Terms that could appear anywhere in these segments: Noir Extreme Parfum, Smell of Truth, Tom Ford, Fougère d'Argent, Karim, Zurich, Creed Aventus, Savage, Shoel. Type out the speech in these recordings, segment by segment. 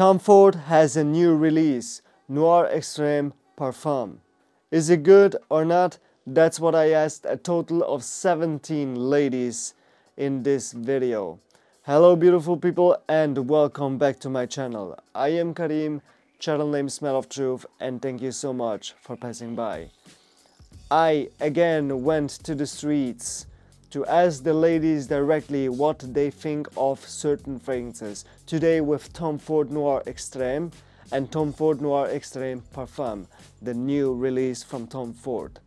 Tom Ford has a new release, Noir Extreme Parfum. Is it good or not? That's what I asked a total of 17 ladies in this video. Hello beautiful people and welcome back to my channel. I am Karim, channel name Smell of Truth, and thank you so much for passing by. I again went to the streets to ask the ladies directly what they think of certain fragrances. Today with Tom Ford Noir Extreme and Tom Ford Noir Extreme Parfum, the new release from Tom Ford.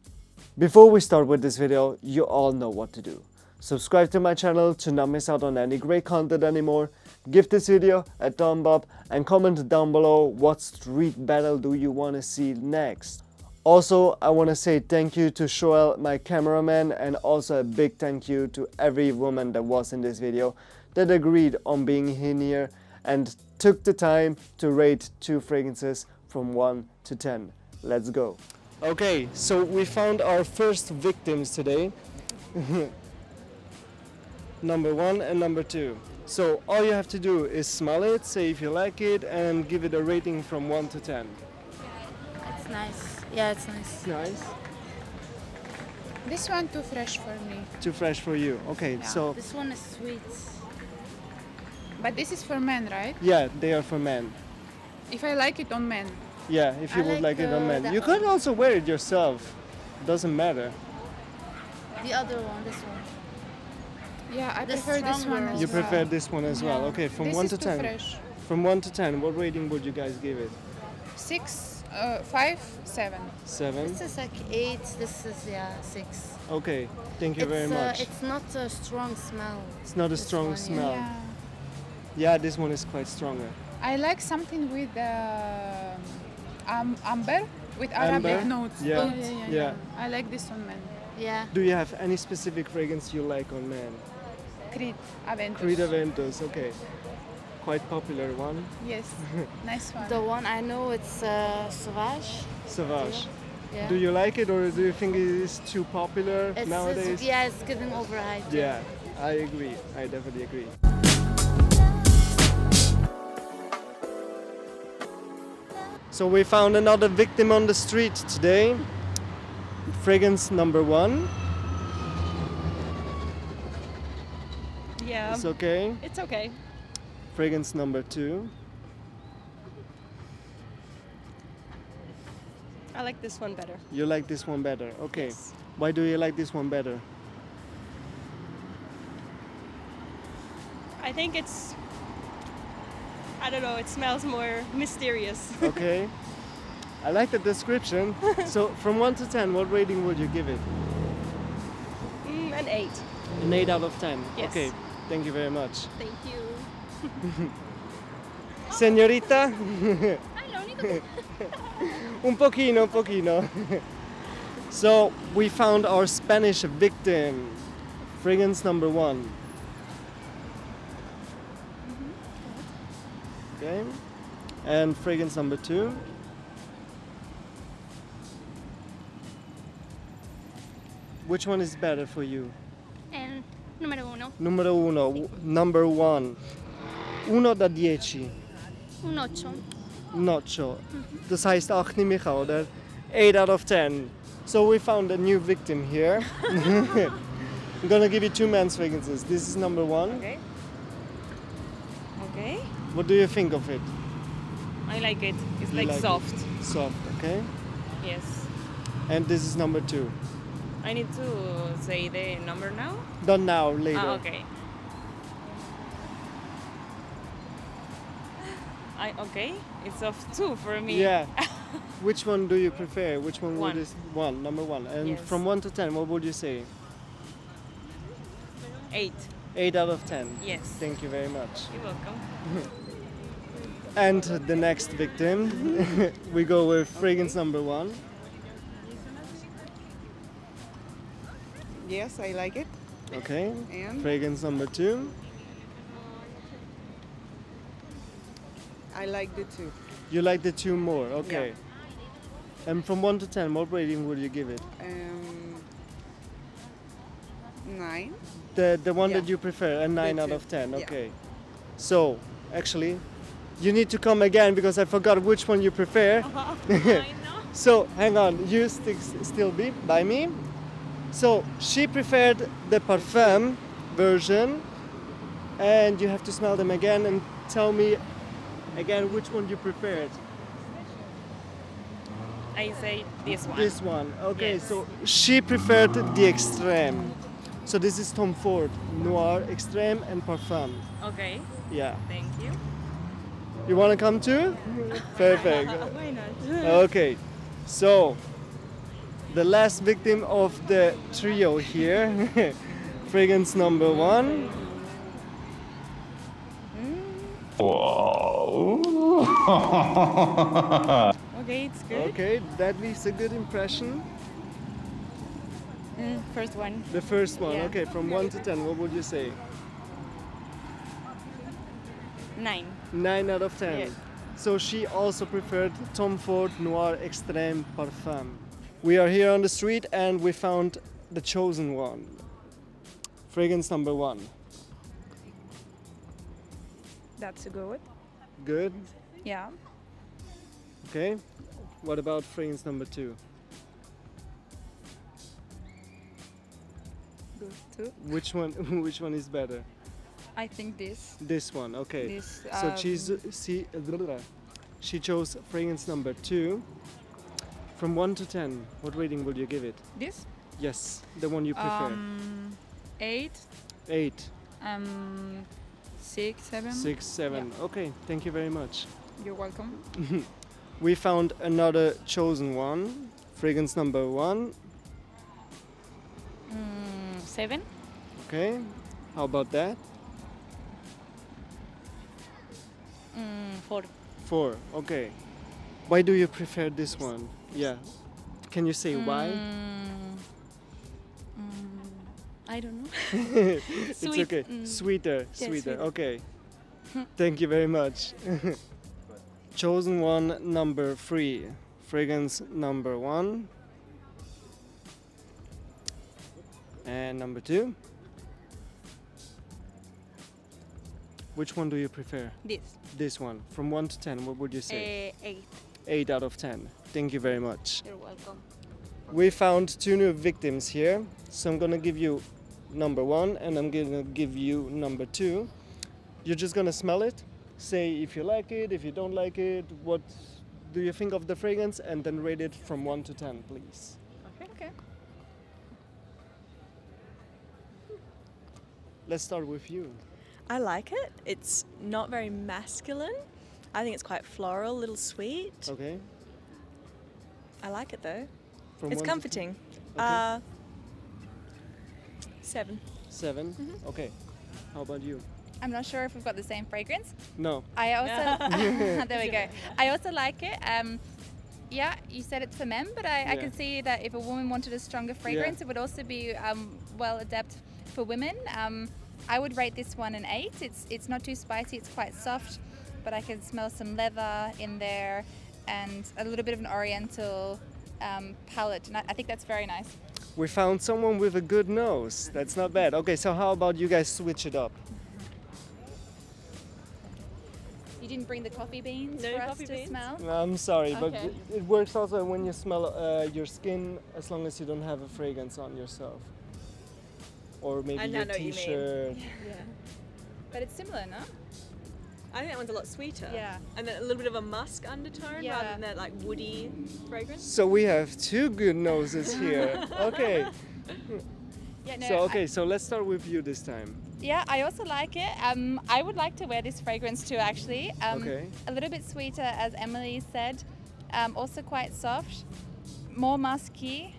Before we start with this video, you all know what to do. Subscribe to my channel to not miss out on any great content anymore. Give this video a thumb up and comment down below what street battle do you want to see next. Also, I want to say thank you to Shoel, my cameraman, and also a big thank you to every woman that was in this video that agreed on being in here and took the time to rate two fragrances from 1 to 10. Let's go. Okay, so we found our first victims today. Number 1 and number 2. So all you have to do is smell it, say if you like it, and give it a rating from 1 to 10. It's nice. Yeah, it's nice. Nice. This one too fresh for me. Too fresh for you. Okay, yeah. So this one is sweet. But this is for men, right? Yeah, they are for men. If I like it on men. Yeah, if you would like it on men. You could also wear it yourself. Doesn't matter. The other one, this one. Yeah, I prefer this one as well. You prefer this one as well. Okay, from 1 to 10. This is too fresh. From 1 to 10, what rating would you guys give it? 6. 5, 7. 7. This is like 8. This is 6. Okay, thank you very much. It's not a strong smell. It's not a strong smell. Yeah. Yeah, this one is quite stronger. I like something with amber with Arabic notes. Yeah. Yeah. I like this on men. Yeah. Do you have any specific fragrance you like on men? Creed Aventus. Creed Aventus. Okay. Quite popular one. Yes, nice one. The one I know, it's Savage. Savage. Yeah. Do you like it or do you think it is too popular nowadays? Yeah, it's getting overhyped. Yeah, I agree. I definitely agree. So we found another victim on the street today. Fragrance number 1. Yeah. It's okay. It's okay. Fragrance number 2. I like this one better. You like this one better, okay. Yes. Why do you like this one better? I think it's, I don't know, it smells more mysterious. Okay. I like the description. So from 1 to 10, what rating would you give it? An 8. An 8 out of 10? Yes. Okay, thank you very much. Thank you. Signorita? Un pochino, un pochino. So we found our Spanish victim, fragrance number 1. Okay, and fragrance number 2. Which one is better for you? Numero uno, number 1. 1 to 10. Un 8. Un 8. Das heißt 8 nehme ich, oder? 8 out of 10. So we found a new victim here. I'm gonna give you two men's fragrances. This is number 1. Okay. Okay. What do you think of it? I like it. It's like soft. It. Soft, okay? Yes. And this is number 2. I need to say the number now? Not now, later. Ah, okay. Okay, it's of 2 for me. Yeah. Which one do you prefer? Which one would you say? 1, number 1. And yes. From 1 to 10, what would you say? 8. 8 out of 10. Yes. Thank you very much. You're welcome. And the next victim, we go with fragrance number 1. Yes, I like it. Okay. And fragrance number 2. I like the 2. You like the 2 more, okay. Yeah. And from 1 to 10, what rating would you give it? 9. The one that you prefer, a 9 out of 10, okay. Yeah. So, actually, you need to come again because I forgot which one you prefer. Oh, I know. So hang on, you still be by me. So she preferred the parfum version, and you have to smell them again and tell me again which one you preferred. I say this one. This one. Okay, yes. So she preferred the Extreme. So this is Tom Ford, Noir Extreme and Parfum. Okay. Yeah. Thank you. You want to come too? Perfect. Why not? Okay. So the last victim of the trio here, fragrance number one. Whoa. Okay, it's good. Okay, that leaves a good impression. First one. The first one, yeah. Okay. From 1 to 10, what would you say? 9. 9 out of 10. Yes. So she also preferred Tom Ford Noir Extreme Parfum. We are here on the street and we found the chosen one. Fragrance number 1. That's good. Good? Yeah. Okay. What about fragrance number 2? Good too. Which one is better? I think this. This one, okay. This, so she chose fragrance number 2. From 1 to 10, what rating will you give it? This? Yes, the one you prefer. 8. 8. 6, 7. 6, 7. Yeah. Okay, thank you very much. You're welcome. We found another chosen one, fragrance number 1. 7. Okay, how about that? 4. 4, okay. Why do you prefer this one? Yeah, can you say why? I don't know. It's sweet. Okay, sweeter, yeah, sweeter, okay. Thank you very much. Chosen one number 3, fragrance number 1 and number 2. Which one do you prefer? This. This one. From 1 to 10, what would you say? 8. 8 out of 10. Thank you very much. You're welcome. We found 2 new victims here, so I'm gonna give you number 1 and I'm gonna give you number 2. You're just gonna smell it. Say if you like it, if you don't like it, what do you think of the fragrance, and then rate it from 1 to 10, please. Okay. Okay. Let's start with you. I like it. It's not very masculine. I think it's quite floral, a little sweet. Okay. I like it though. From it's comforting. Okay. 7. 7? Mm-hmm. Okay. How about you? I'm not sure if we've got the same fragrance. No. I also there we go. I also like it. Yeah, you said it's for men, but I can see that if a woman wanted a stronger fragrance, it would also be well adapted for women. I would rate this one an 8. It's not too spicy. It's quite soft, but I can smell some leather in there and a little bit of an oriental palette, and I think that's very nice. We found someone with a good nose. That's not bad. Okay, so how about you guys switch it up? You didn't bring the coffee beans for us to smell? No, I'm sorry, but it works also when you smell your skin, as long as you don't have a fragrance on yourself. Or maybe your t-shirt. Yeah. But it's similar, no? I think that one's a lot sweeter. Yeah. And a little bit of a musk undertone rather than that like woody fragrance. So we have 2 good noses here. Okay. Yeah, no, so okay, so let's start with you this time. Yeah, I also like it. I would like to wear this fragrance too, actually. Okay. A little bit sweeter, as Emily said. Also quite soft, more musky.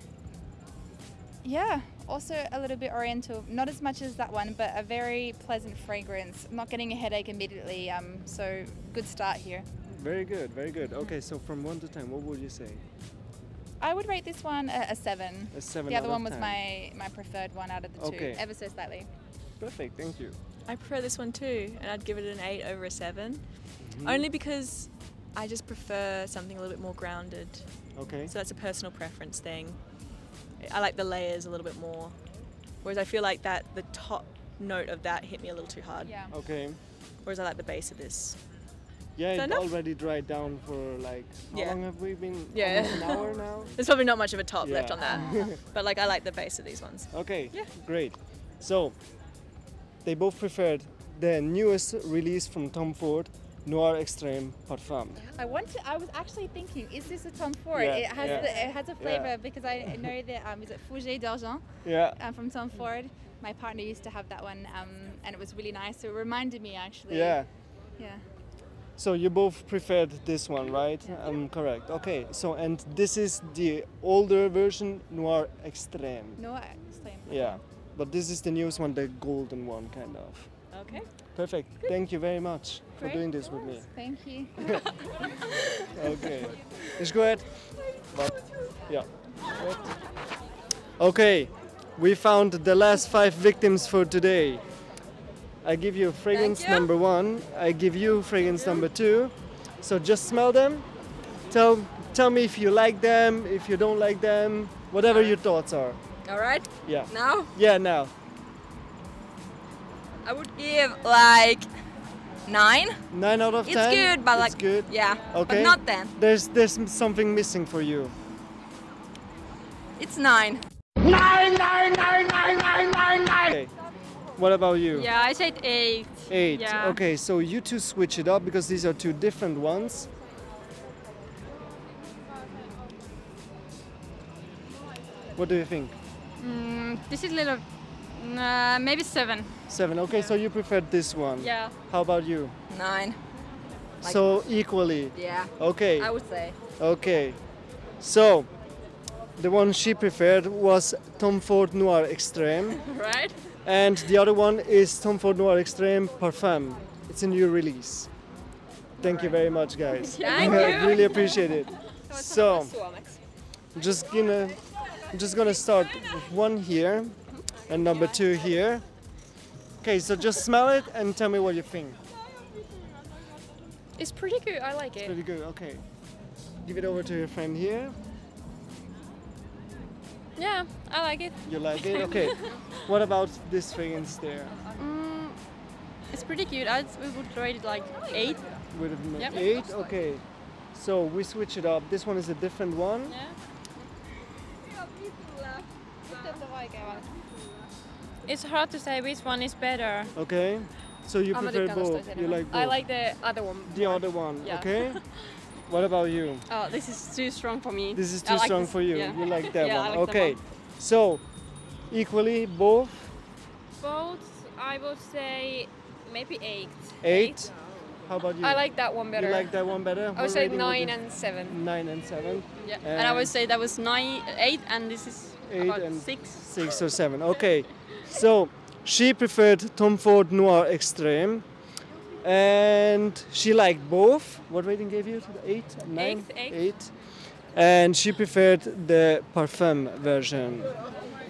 Yeah, also a little bit oriental. Not as much as that one, but a very pleasant fragrance. I'm not getting a headache immediately, so good start here. Very good, very good. Okay, so from 1 to 10, what would you say? I would rate this one a 7. A 7 The other one was my preferred one out of the 2, ever so slightly. Perfect, thank you. I prefer this one too, and I'd give it an 8 over a 7. Mm-hmm. Only because I just prefer something a little bit more grounded. Okay. So that's a personal preference thing. I like the layers a little bit more, whereas I feel like that the top note of that hit me a little too hard. Yeah. Okay. Whereas I like the base of this. Yeah, it's already dried down for like, how long have we been? Yeah. Almost an hour now? There's probably not much of a top left on that. But like, I like the base of these ones. Okay, great. So, they both preferred the newest release from Tom Ford, Noir Extreme Parfum. I was actually thinking, is this a Tom Ford? Yeah, it has a flavor because I know that, is it Fougère d'Argent? Yeah. From Tom Ford. My partner used to have that one and it was really nice. So it reminded me actually. Yeah. Yeah. So you both preferred this one, right? Yeah. Correct. Okay. So, and this is the older version, Noir Extreme. Noir Extreme. Yeah. But this is the newest one, the golden one, kind of. Okay. Perfect. Good. Thank you very much for doing this with me. Thank you. Okay. It's good. But, yeah. Good. Okay. We found the last 5 victims for today. I give you fragrance number 1. I give you fragrance number 2. So just smell them. Tell me if you like them, if you don't like them, whatever your thoughts are. All right? Yeah. Now? Yeah, now. I would give like 9. 9 out of 10. It's good, but it's like good. Yeah. Okay. But not 10. There's something missing for you. It's 9. 9, 9, 9, 9, 9, 9, 9. Okay. What about you? Yeah, I said 8. 8. Yeah. Okay, so you two switch it up because these are 2 different ones. What do you think? This is a little... maybe 7. 7, okay, so you preferred this one. Yeah. How about you? 9. Like, so equally? Yeah. Okay. I would say. Okay. So, the one she preferred was Tom Ford Noir Extreme. Right. And the other one is Tom Ford Noir Extreme Parfum. It's a new release. Thank you very much, guys. Thank you. I really appreciate it. So, I'm just gonna start with 1 here and number 2 here. Okay, so just smell it and tell me what you think. It's pretty good, I like it. It's pretty good, okay. Give it over to your friend here. Yeah, I like it. You like it? Okay. What about this fragrance there? It's pretty cute. We would rate it like 8. Would have been 8? Okay. So we switch it up. This one is a different one. Yeah. It's hard to say which one is better. Okay. So you prefer both. You like both. I like the other one. The other one. Yeah. Okay. What about you? Oh, this is too strong for me. This is too strong for you. Yeah. You like that one. I like that one. So, equally both? Both, I would say maybe 8. 8? How about you? I like that one better. You like that one better? I would say 9 and 7. 9 and 7? Yeah. And I would say that was 8 and this is 8 and 6. 6 or 7. Okay. So, she preferred Tom Ford Noir Extreme. And she liked both. What rating gave you? 8, 9? 8. And she preferred the Parfum version.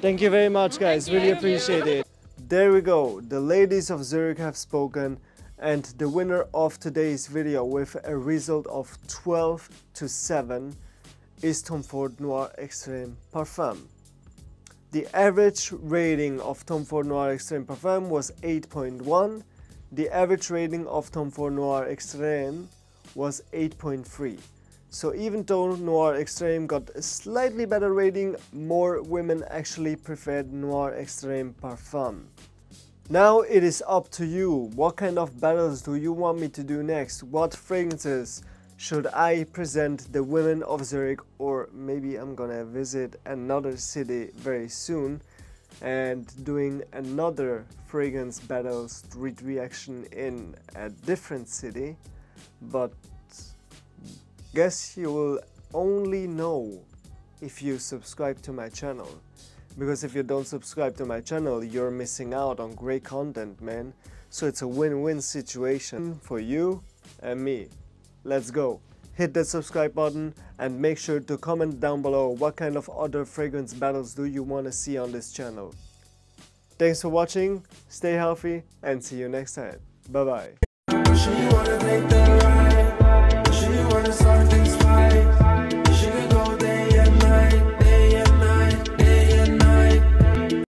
Thank you very much, guys. Really appreciate it. There we go. The ladies of Zurich have spoken. And the winner of today's video with a result of 12-7 is Tom Ford Noir Extreme Parfum. The average rating of Tom Ford Noir Extreme Parfum was 8.1. The average rating of Tom Ford Noir Extreme was 8.3. So even though Noir Extreme got a slightly better rating, more women actually preferred Noir Extreme Parfum. Now it is up to you. What kind of battles do you want me to do next? What fragrances should I present the women of Zurich? Or maybe I'm gonna visit another city very soon and doing another fragrance battle street reaction in a different city, but guess you will only know if you subscribe to my channel, because if you don't subscribe to my channel, you're missing out on great content, man. So it's a win-win situation for you and me. Let's go. Hit that subscribe button and make sure to comment down below what kind of other fragrance battles do you want to see on this channel. Thanks for watching, stay healthy and see you next time. Bye bye.